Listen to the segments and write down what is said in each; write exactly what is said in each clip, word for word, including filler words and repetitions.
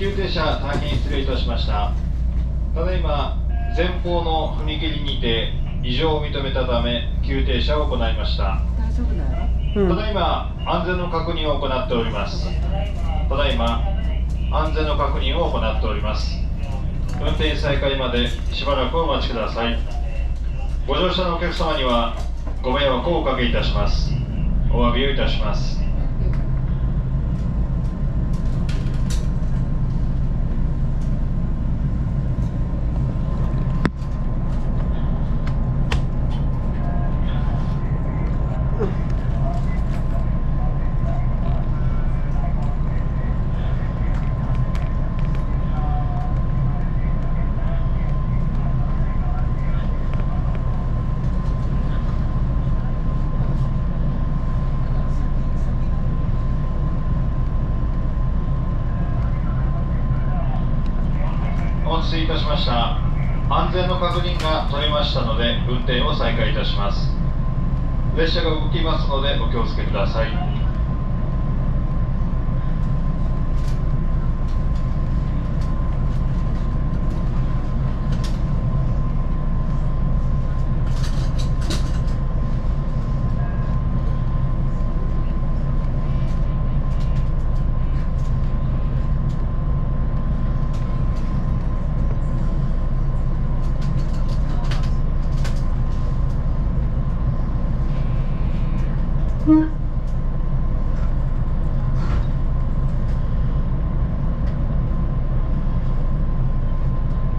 急停車大変失礼いたしました。ただいま前方の踏切にて異常を認めたため急停車を行いました。大丈夫だよ、うん、ただいま安全の確認を行っております。ただいま安全の確認を行っております。運転再開までしばらくお待ちください。ご乗車のお客様にはご迷惑をおかけいたします。お詫びをいたします。失礼いたしました。安全の確認が取れましたので運転を再開いたします。列車が動きますのでお気をつけください。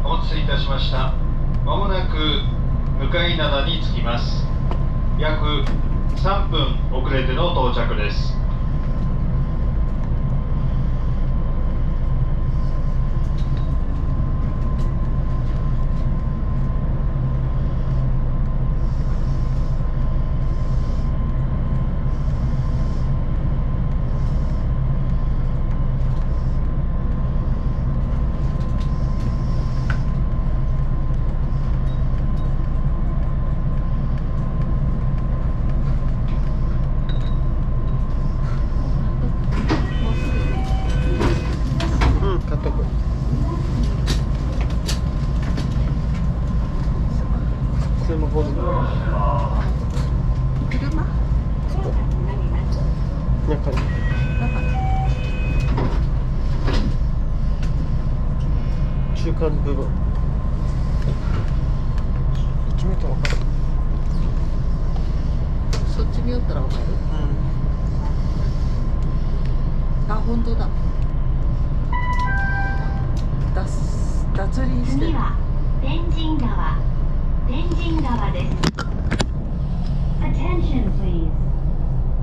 お待たせいたしました。まもなく向かい灘に着きます。約さんぷん遅れての到着です。中間部分いちメートル分かる。そっち見よったら分かる。うん、あ、本当だ。だす脱輪してる。次は天神川、天神川です。Attention please.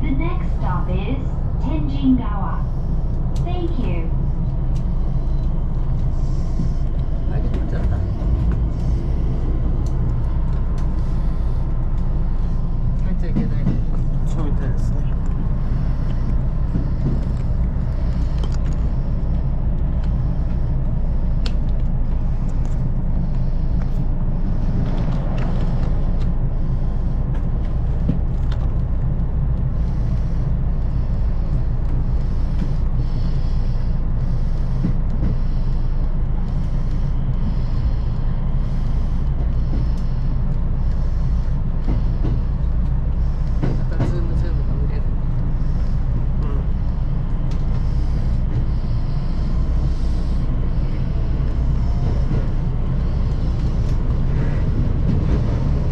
The next stop is Tenjingawa. Thank you.